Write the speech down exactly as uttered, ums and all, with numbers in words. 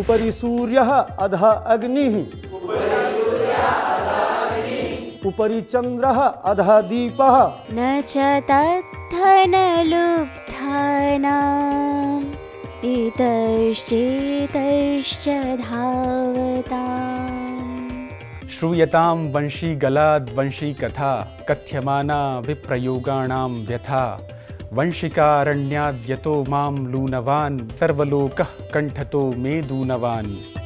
उपरि सूर्यः अधः अग्निः उपरि चन्द्रः अधः दीपः न च तद्धन लुब्धानां इतश्चेतश्च धावताम् श्रूयतां वंशी गलाद वंशी कथा कथ्यमाना विप्रयोगाणां व्यथा वंशिकारण्याद्यतो मां लूनवान् सर्वलोकः कंठतो मे दूनवान्।